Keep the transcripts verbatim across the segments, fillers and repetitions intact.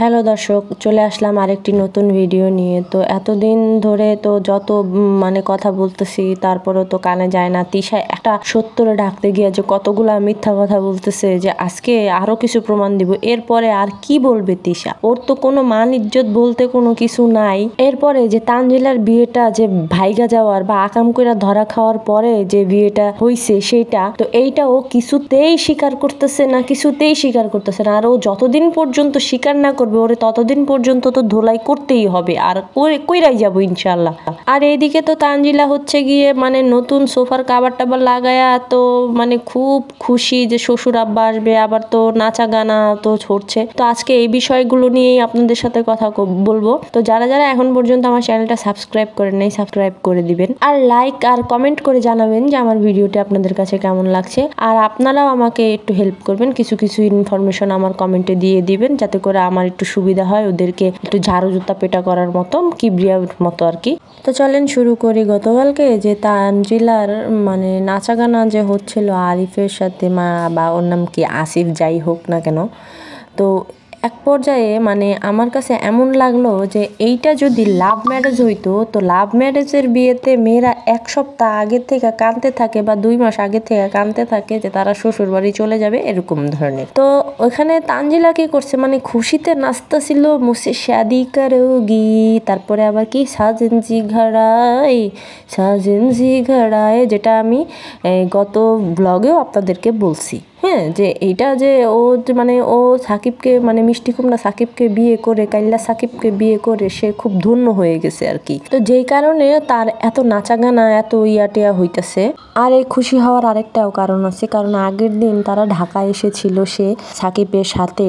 Hello दर्शक चले आसलाम आरेकटी नतून भिडियो निये। तो एतदिन धरे तो जतो माने कथा बोलतेछि तारपरेও तो काने जाय ना তিশা एकटा सत्य डाकते गिये जे कतगुला मिथ्या कथा बोलतेছে जे आजके आरो किछु प्रमाण दिब। एरपरे आर कि बोलबे তিশা, ओर तो कोनो मान इज्जत बोलते कोनो किछु नाई। एरपरे जे तांजिलार बियेटा जे भाइगा जाओयार बा आकाम कइरा धरा खाओयार परे जे बियेटा हইছে सेटा तो एइटा ओ किछुतेই स्वीकार करतेছে ना, किछुतेই स्वीकार करतेছে ना। आर ओ जतदिन पर्यन्त स्वीकार ना করবে ওরে ততদিন পর্যন্ত তো ধোলাই করতেই হবে। আর ওরে কইরাই যাব ইনশাআল্লাহ। আর এইদিকে তো তানজিলা হচ্ছে গিয়ে মানে নতুন সোফার কভার টাবার লাগায়া তো মানে খুব খুশি যে শ্বশুর আব্বা আসবে, আবার তো নাচা গানা তো ছড়ছে। তো আজকে এই বিষয়গুলো নিয়েই আপনাদের সাথে কথা বলবো। তো যারা যারা এখন পর্যন্ত আমার চ্যানেলটা সাবস্ক্রাইব করেন নাই সাবস্ক্রাইব করে দিবেন, আর লাইক আর কমেন্ট করে জানাবেন যে আমার ভিডিওটি আপনাদের কাছে কেমন লাগছে। আর আপনারাও আমাকে একটু হেল্প করবেন, কিছু কিছু ইনফরমেশন আমার কমেন্টে দিয়ে দিবেন যাতে করে আমার একটু সুবিধা হয়, ওদেরকে একটু ঝাড়ু জুতা পেটা করার মতো কিবরিয়ার মতো আর কি। তো চলেন শুরু করি। গতকালকে যে তানজিলার মানে নাচা গানা যে হচ্ছিল আরিফের সাথে, মা বা ওর নাম কি আসিফ যাই হোক না কেন, তো এক পর্যায়ে মানে আমার কাছে এমন লাগলো যে এইটা যদি লাভ ম্যারেজ হইতো তো লাভ ম্যারেজের বিয়েতে মেয়েরা এক সপ্তাহ আগে থেকে কাঁদতে থাকে বা দুই মাস আগে থেকে কাঁদতে থাকে যে তারা শ্বশুরবাড়ি চলে যাবে এরকম ধরনের। তো ওখানে তানজিলা কি করছে মানে খুশিতে নাচতেছিল মুসে শাদি করোগি, তারপরে আবার কি সাজেনজি ঘড়াই সাজেনজি ঘড়াই, যেটা আমি গত ব্লগেও আপনাদেরকে বলছি। হ্যাঁ, যে এইটা যে ও মানে ও সাকিবকে মানে মিষ্টি কুমড়া সাকিবকে বিয়ে করে কাইল্লা সাকিবকে বিয়ে করে সে খুব ধন্য হয়ে গেছে আর কি। তো যেই কারণে তার এত নাচা গানা এত ইয়াটিয়া হইতেছে। আর এই খুশি হওয়ার আরেকটাও কারণ আছে, কারণ আগের দিন তারা ঢাকায় এসেছিল সে সাকিবের সাথে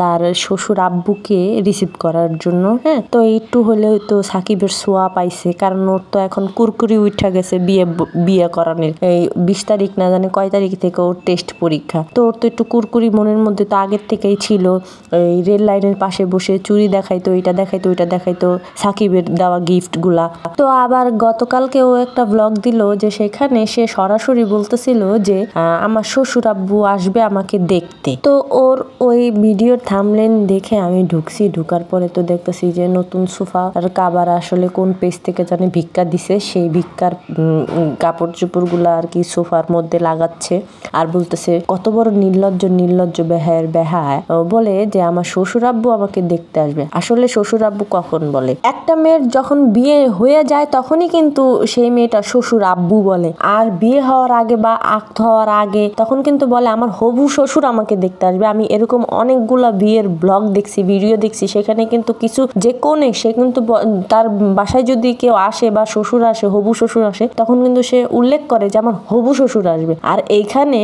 তার শ্বশুর আব্বুকে রিসিভ করার জন্য। হ্যাঁ, তো একটু হলেও তো সাকিবের সোয়া পাইছে, কারণ ওর তো এখন কুরকুরি উঠা গেছে বিয়ে বিয়ে করানোর। এই বিশ তারিখ না জানি কয় তারিখ থেকে ওর টেস্ট পরীক্ষা, তো ওর তো একটু কুরকুরি মনের মধ্যে তো আগের থেকেই ছিল। এই রেল লাইনের পাশে বসে চুরি দেখাইতো, এটা দেখাইতো, এটা দেখাইতো সাকিবের দেওয়া গিফটগুলা। তো আবার গতকালকে ও একটা ব্লগ দিল যে সেখানে সে সরাসরি বলতেছিল যে আমার শ্বশুর আব্বু আসবে আমাকে দেখতে। তো ওর ওই ভিডিওর থাম্বনেল দেখে আমি ঢুকছি, ঢুকার পরে তো দেখতেছি যে নতুন সোফা আর কাবার আসলে কোন পেজ থেকে জানি ভিক্ষা দিছে, সেই ভিক্ষার কাপড় চোপড়গুলা আর কি সোফার মধ্যে লাগাচ্ছে আর বলতেছে কত বড় নির্লজ্জ নির্লজ্জ বেহায়ের বেহায়, বলে যে আমার শ্বশুর আব্বু আমাকে দেখতে আসবে। আসলে শ্বশুর আব্বু কখন বলে, একটা মেয়ের যখন বিয়ে হয়ে যায় তখনই কিন্তু সেই মেয়েটা শ্বশুর আব্বু বলে, আর বিয়ে হওয়ার আগে বা আক্ত হওয়ার আগে তখন কিন্তু বলে আমার হবু শ্বশুর আমাকে দেখতে আসবে। আমি এরকম অনেকগুলা বিয়ের ব্লগ দেখছি, ভিডিও দেখছি, সেখানে কিন্তু কিছু যে কোনে সে কিন্তু তার বাসায় যদি কেউ আসে বা শ্বশুর আসে হবু শ্বশুর আসে তখন কিন্তু সে উল্লেখ করে যে আমার হবু শ্বশুর আসবে। আর এইখানে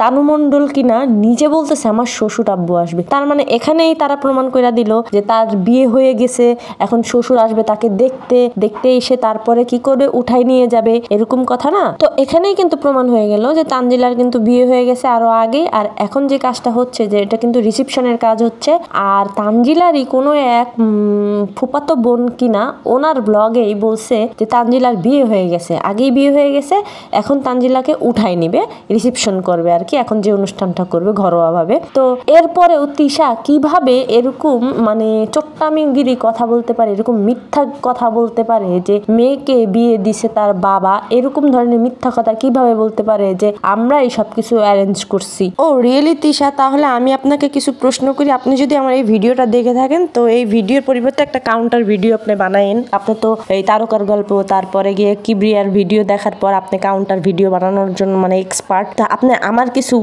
তানুমণ্ডল কিনা নিজে বলতেছে আমার শ্বশুর আব্বু আসবে, তার মানে এখানেই তারা প্রমাণ করে দিল যে তার বিয়ে হয়ে গেছে, এখন শ্বশুর আসবে তাকে দেখতে, দেখতে এসে তারপরে কি করে উঠাই নিয়ে যাবে এরকম কথা না। তো এখানেই কিন্তু প্রমাণ হয়ে গেল যে তানজিলার কিন্তু বিয়ে হয়ে গেছে আরো আগে। আর এখন যে কাজটা হচ্ছে যে এটা কিন্তু রিসেপশনের কাজ হচ্ছে, আর তানজিলারই কোনো এক ফুপাতো বোন কিনা ওনার ব্লগেই বলছে যে তানজিলার বিয়ে হয়ে গেছে, আগেই বিয়ে হয়ে গেছে, এখন তানজিলাকে উঠাই নিবে রিসেপশন করবে আর কি, এখন যে অনুষ্ঠানটা করবে ঘরোয়া ভাবে। তো এরপরেও তিশা কিভাবে এরকম মানে চট্টামিগিরি কথা বলতে পারে, এরকম মিথ্যা কথা বলতে পারে যে মেয়েকে বিয়ে দিছে তার বাবা, এরকম ধরনের মিথ্যা কথা কিভাবে বলতে পারে যে আমরা এই সবকিছু অ্যারেঞ্জ করছি। ও রিয়েলি তিশা, তাহলে আমি আপনাকে কিছু প্রশ্ন করি, আপনি যদি আমার এই ভিডিওটা দেখে থাকেন তো এই ভিডিওর পরিবর্তে একটা কাউন্টার ভিডিও আপনি বানায়েন। আপনি তো এই তারকার গল্প তারপরে গিয়ে কিবরিয়ার ভিডিও দেখার পর আপনি কাউন্টার ভিডিও বানানোর জন্য মানে এক্সপার্ট, তা আপনি আমার কিছু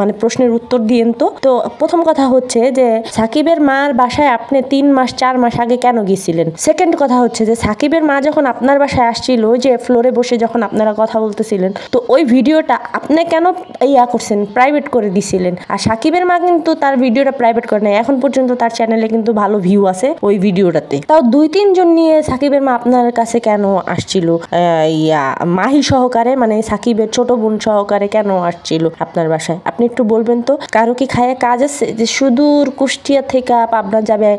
মানে প্রশ্নের উত্তর দিয়েন। তো তো প্রথম কথা হচ্ছে যে সাকিবের মার বাসায় আপনি তিন মাস চার মাস আগে কেন গিয়েছিলেন? সেকেন্ড কথা হচ্ছে যে সাকিবের মা যখন আপনার বাসায় আসছিল যে ফ্লোরে বসে যখন আপনারা কথা বলতেছিলেন তো ওই ভিডিওটা আপনি কেন ইয়া করছেন, প্রাইভেট করে দিছিলেন? আর সাকিবের মা কিন্তু তার ভিডিওটা প্রাইভেট করে নাই, এখন পর্যন্ত তার চ্যানেলে কিন্তু ভালো ভিউ আছে ওই ভিডিওটাতে। তাও দুই তিনজন নিয়ে সাকিবের মা আপনার কাছে কেন আসছিল, ইয়া মাহি সহকারে মানে সাকিবের ছোট বোন সহকারে কেন আসছিল আপনার বাসায় আপনি একটু বলবেন তো কারো কি খায় কাজ আছে যে সুদূর কুষ্টিয়া থেকে পাবনা যাবে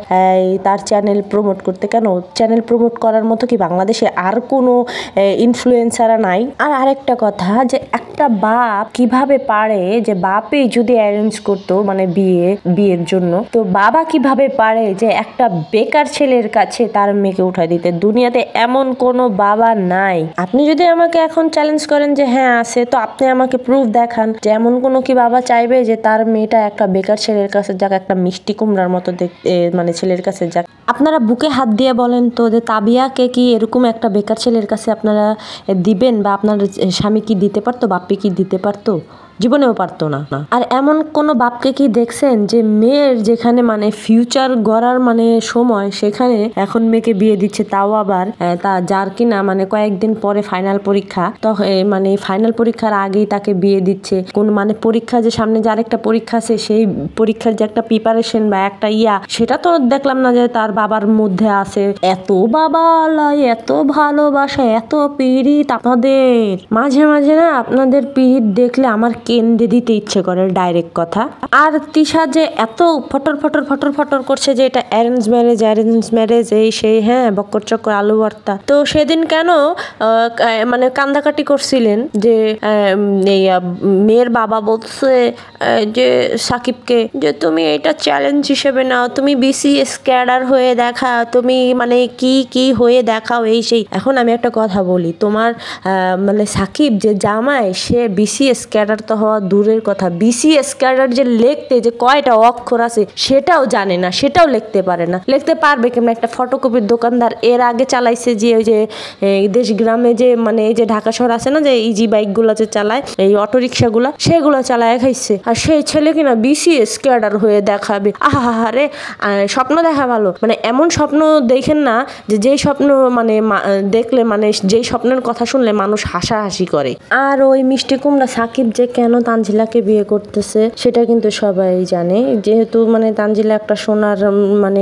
তার চ্যানেল প্রমোট করতে কেন চ্যানেল প্রমোট করার মতো কি বাংলাদেশে আর কোনো ইনফ্লুয়েন্সার নাই আর আরেকটা কথা যে একটা বাপ কিভাবে পারে যে বাপই যদি অ্যারেঞ্জ করতে মানে বিয়ে বিয়ের জন্য তো বাবা কিভাবে পারে যে একটা বেকার ছেলের কাছে তার মেয়েকে উঠায় দিতে দুনিয়াতে এমন কোনো বাবা নাই আপনি যদি আমাকে এখন চ্যালেঞ্জ করেন যে হ্যাঁ আছে তো আপনি আমাকে প্রুফ দেখান যে এমন কোনো কি বাবা চাইবে যে তার মেয়েটা একটা বেকার ছেলের কাছে যাক একটা মিষ্টি কুমড়ার মতো দেখতে মানে ছেলের কাছে যাক আপনারা বুকে হাত দিয়ে বলেন তো যে তাবিয়াকে কি এরকম একটা বেকার ছেলের কাছে আপনারা দিবেন বা আপনার স্বামী কি দিতে পারতো বাপ্পি কি দিতে পারতো জীবনেও পারতো না আর এমন কোন বাপকে কি দেখছেন যে মেয়ের যেখানে মানে ফিউচার গড়ার মানে সময় সেখানে এখন মেয়েকে বিয়ে দিচ্ছে তাও আবার তা যার কিনা মানে কয়েকদিন পরে ফাইনাল পরীক্ষা তো মানে ফাইনাল পরীক্ষার আগেই তাকে বিয়ে দিচ্ছে কোন মানে পরীক্ষা যে সামনে যে আরেকটা পরীক্ষা আছে সেই পরীক্ষার যে একটা প্রিপারেশন বা একটা ইয়া সেটা তো দেখলাম না যে তার বাবার মধ্যে আছে এত বাবা এত ভালোবাসা এত পীড়িত আপনাদের মাঝে মাঝে না আপনাদের পীড়িত দেখলে আমার কেন্দ্রে দিতে ইচ্ছে করে ডাইরেক্ট কথা আর তিশা যে এত ফটর ফটর ফটর ফটর করছে যে এটা অ্যারেঞ্জ ম্যারেজ অ্যারেঞ্জ ম্যারেজ এই সেই হ্যাঁ বক্কর চক্কর আলু ভর্তা তো সেদিন কেন মানে কান্দাকাটি করছিলেন যে এই মেয়ের বাবা বলছে যে সাকিবকে যে তুমি এটা চ্যালেঞ্জ হিসেবে নাও তুমি বিসিএস ক্যাডার হয়ে দেখা তুমি মানে কি কি হয়ে দেখাও এই সেই এখন আমি একটা কথা বলি তোমার মানে সাকিব যে জামাই সে বিসিএস ক্যাডার হওয়া দূরের কথা বিসিএস ক্যাডার যে লিখতে যে কয়টা অক্ষর আছে সেটাও জানে না সেটাও লিখতে পারে না লিখতে পারবে কেমন একটা ফটোকপির দোকানদার এর আগে চালাইছে যে ওই যে দেশ গ্রামে যে মানে এই যে ঢাকা শহর আছে না যে ইজি বাইকগুলো যে চালায় এই অটো রিক্সাগুলো সেগুলো চালায় খাইছে আর সেই ছেলে কিনা বিসিএস ক্যাডার হয়ে দেখাবে আহা রে স্বপ্ন দেখা ভালো মানে এমন স্বপ্ন দেখেন না যে যেই স্বপ্ন মানে দেখলে মানে যেই স্বপ্নের কথা শুনলে মানুষ হাসাহাসি করে আর ওই মিষ্টি কুমড়া সাকিব যে কেন তানজিলাকে বিয়ে করতেছে সেটা কিন্তু সবাই জানে যেহেতু মানে তানজিলা একটা সোনার মানে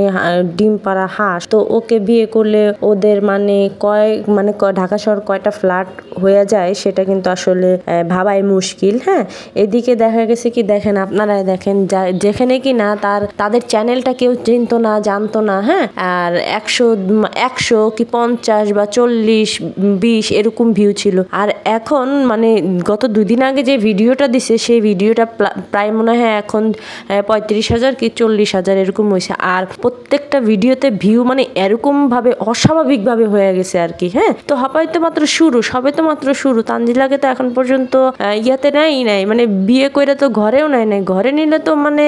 ডিম পাড়া হাঁস তো ওকে বিয়ে করলে ওদের মানে কয় মানে ঢাকা শহর কয়টা ফ্ল্যাট হয়ে যায় সেটা কিন্তু আসলে ভাবাই মুশকিল হ্যাঁ এদিকে দেখা গেছে কি দেখেন আপনারা দেখেন যেখানে কি না তার তাদের চ্যানেলটা কেউ চিনতো না জানতো না হ্যাঁ আর একশো একশো কি পঞ্চাশ বা চল্লিশ বিশ এরকম ভিউ ছিল আর এখন মানে গত দুদিন আগে যে ভিডিও ভিডিওটা দিছে সেই ভিডিওটা প্রায় মনে হয় এখন পঁয়ত্রিশ হাজার কি চল্লিশ হাজার এরকম হয়েছে আর প্রত্যেকটা ভিডিওতে ভিউ মানে এরকম ভাবে অস্বাভাবিক ভাবে হয়ে গেছে আর কি হ্যাঁ তো হয়তো মাত্র শুরু সবে তো মাত্র শুরু তানজিলাকে তো এখন পর্যন্ত ইয়াতে নাই নাই মানে বিয়ে করে তো ঘরেও নাই নাই ঘরে নিলে তো মানে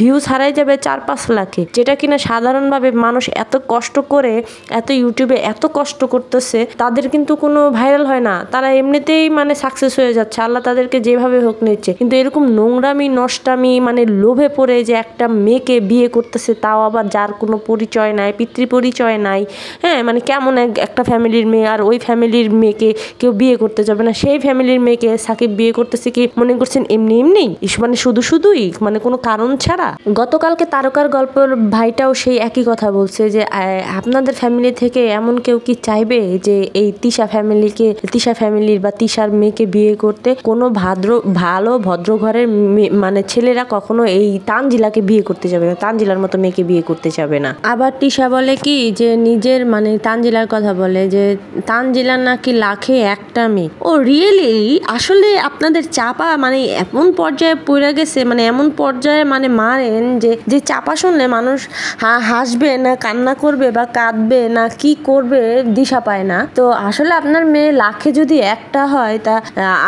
ভিউ ছাড়াই যাবে চার পাঁচ লাখে যেটা কিনা সাধারণভাবে মানুষ এত কষ্ট করে এত ইউটিউবে এত কষ্ট করতেছে তাদের কিন্তু কোনো ভাইরাল হয় না তারা এমনিতেই মানে সাকসেস হয়ে যাচ্ছে আল্লাহ তাদেরকে যেভাবে হোক নিচ্ছে কিন্তু এরকম নোংরামি নষ্টামি মানে লোভে পড়ে যে একটা মেয়েকে বিয়ে করতেছে তাও আবার যার কোনো পরিচয় নাই পিতৃ পরিচয় নাই হ্যাঁ মানে কেমন একটা ফ্যামিলির মেয়ে আর ওই ফ্যামিলির মেয়েকে কেউ বিয়ে করতে যাবে না সেই ফ্যামিলির মেয়েকে সাকিব বিয়ে করতেছে কি মনে করছেন এমনি এমনি মানে শুধু শুধুই মানে কোনো কারণ ছাড়া গতকালকে তারকার গল্পের ভাইটাও সেই একই কথা বলছে যে আপনাদের ফ্যামিলি থেকে এমন কেউ কি চাইবে যে এই তিশা ফ্যামিলিকে তিশা ফ্যামিলির বা তিশার মেয়েকে বিয়ে করতে কোনো ভাদ্র ভালো ভদ্র ঘরের মানে ছেলেরা কখনো এই তানজিলাকে বিয়ে করতে যাবে না তানজিলার মতো মেয়েকে বিয়ে করতে যাবে না আবার তিশা বলে কি যে নিজের মানে তানজিলার কথা বলে যে তানজিলার নাকি লাখে একটা মেয়ে ও রিয়েলি আসলে আপনাদের চাপা মানে এমন পর্যায়ে পড়ে গেছে মানে এমন পর্যায়ে মানে মারেন যে যে চাপা শুনলে মানুষ হা হাসবে না কান্না করবে বা কাঁদবে না কি করবে দিশা পায় না তো আসলে আপনার মেয়ে লাখে যদি একটা হয় তা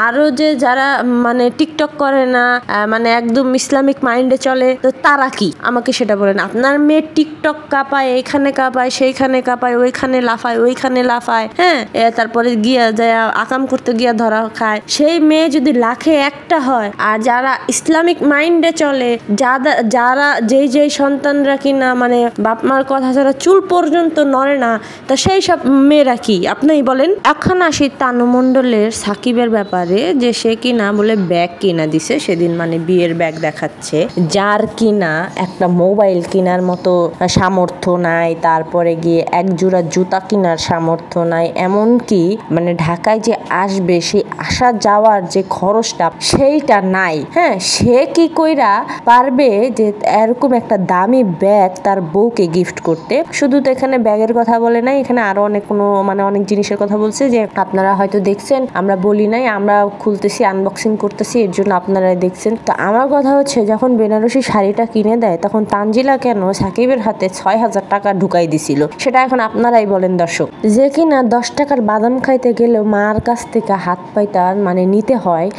আরো যে যারা মানে টিকটক করে না মানে একদম ইসলামিক মাইন্ডে চলে তো তারা কি আমাকে সেটা বলেন আপনার মেয়ে টিকটক কাঁপায় এখানে কাঁপায় সেইখানে কাঁপায় ওইখানে লাফায় ওইখানে লাফায় হ্যাঁ তারপরে গিয়া যায় আকাম করতে গিয়া ধরা খায় সেই মেয়ে যদি লাখে একটা হয় আর যারা ইসলামিক মাইন্ডে চলে যারা যারা যেই যেই সন্তানরা কি না মানে বাপ মার কথা ছাড়া চুল পর্যন্ত নড়ে না তা সেই সব মেয়েরা কি আপনি বলেন এখন আসি তানু মণ্ডলের সাকিবের ব্যাপারে যে সে কি না बोले बैग किना दिसे सेदिन माने बियेर बैग देखाच्छे जार किना एकटा मोबाइल किनार मतो सामर्थ्य नाई तारपरे गिये एक जोड़ा जूता किनार सामर्थ्य नाई एमनकि माने ढाकाय जे आसबे सेई आसा जावार जे खरचटा सेइटा नाई। हाँ से कि कइरा पारबे जे एरकम एकटा दामी बैग तार बउके गिफ्ट करते। शुधु तो एखाने बैगेर कथा बोले नाई, एखाने आरो अनेक कोनो माने अनेक जिनिसेर कथा बोलछे जे आपनारा हयतो देखछेन, आमरा बोली नाई, आमरा खुलतेछि आनबक्सिंग करतेछि एर जोन्नो आपनारा देखछेन। तो आमार कथा हच्छे जखन बेनारसी शाड़ीटा किने देय तखन तानजिला केन साकिबेर हाते छय हजार टाका ढुकाई दिछिल, सेटा एखन आपनाराई बोलेन दर्शक। जे किना दस टाकार बादाम खाइते गेले मार काछ थेके हात पाइतार माने निते हय,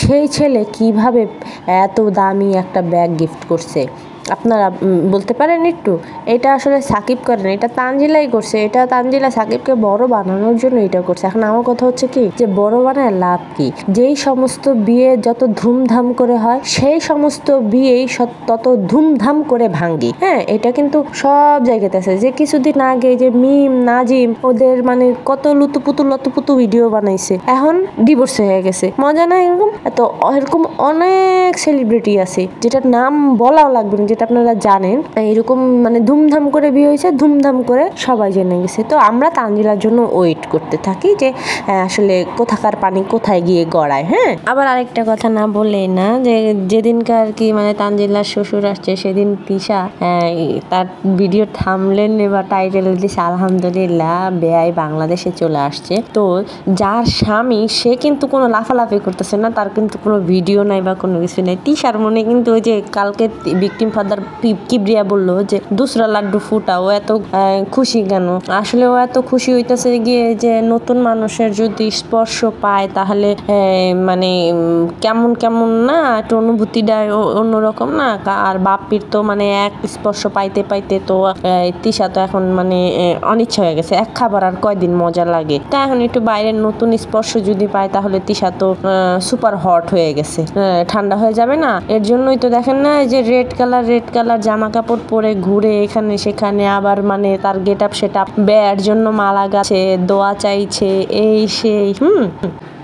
सेई छेले किभाबे एत दामी एकटा बैग गिफ्ट करछे আপনারা বলতে পারেন একটু? এটা আসলে সাকিব করেন, এটা তানজিলাই করছে, এটা তানজিলা সাকিবকে বড় বানানোর জন্য এটা করছে। এখন আমার কথা হচ্ছে কি যে বড় বানায় লাভ কি? যেই সমস্ত বিয়ে যত ধুমধাম করে হয় সেই সমস্ত বিয়েই তত ধুমধাম করে ভাঙ্গি। হ্যাঁ এটা কিন্তু সব জায়গাতে আছে। যে কিছুদিন আগে যে মিম নাজিম ওদের মানে কত লুতুপুতু লতুপুতু ভিডিও বানাইছে, এখন ডিভোর্স হয়ে গেছে, মজা না? এরকম তো এরকম অনেক সেলিব্রিটি আছে যেটা নাম বলাও লাগবে না, যেটা আপনারা জানেন এরকম মানে ধুমধাম করে বিয়ে হয়েছে, ধুমধাম করে সবাই জেনে গেছে। তো আমরা তানজিলার জন্য ওয়েট করতে থাকি যে আসলে কোথাকার পানি কোথায় গিয়ে গড়ায়। হ্যাঁ আবার আরেকটা কথা না বলে না যে যেদিনকার কি মানে তানজিলার শ্বশুর আসছে সেদিন তিশা তার ভিডিও থামলেন বা টাইটেল দিছে আলহামদুলিল্লাহ বেআই বাংলাদেশে চলে আসছে। তো যার স্বামী সে কিন্তু কোনো লাফালাফি করতেছে না, তার কিন্তু কোনো ভিডিও নাই বা কোনো কিছু নেই। তিশার মনে কিন্তু ওই যে কালকে ভিকটিম ফাদার কিবরিয়া বললো যে দুসরা লাড্ডু ফুটা, ও এত খুশি কেন? আসলে ও এত খুশি হইতেছে গিয়ে যে নতুন মানুষের যদি স্পর্শ পায় তাহলে মানে কেমন কেমন না একটা অনুভূতিটা অন্যরকম না। আর বাপ্পির তো মানে এক স্পর্শ পাইতে পাইতে তো তিশা তো এখন মানে অনিচ্ছা হয়ে গেছে, এক খাবার আর কয়দিন মজা লাগে। তা এখন একটু বাইরের নতুন স্পর্শ যদি পায় তাহলে তিশা তো সুপার হট হয়ে গেছে, ঠান্ডা হয়ে যাবে না? এর জন্যই তো দেখেন না যে রেড কালার রেড কালার জামা কাপড় পরে ঘুরে এখানে সেখানে, আবার মানে তার গেট আপ সেট আপ, বিয়ের জন্য মালা গাছে দোয়া চাইছে, এই সেই। হুম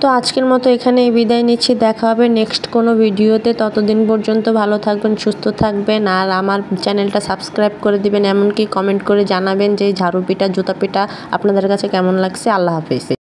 তো আজকের মতো এখানে বিদায় নিচ্ছি, দেখা হবে নেক্সট কোনো ভিডিওতে। ততদিন পর্যন্ত ভালো থাকবেন, সুস্থ থাকবেন, আর আমার চ্যানেলটা সাবস্ক্রাইব করে দিবেন, এমনকি কমেন্ট করে জানাবেন যে ঝাড়ু পিঠা জুতা পিঠা আপনাদের কাছে কেমন লাগছে। আল্লাহ হাফেজ।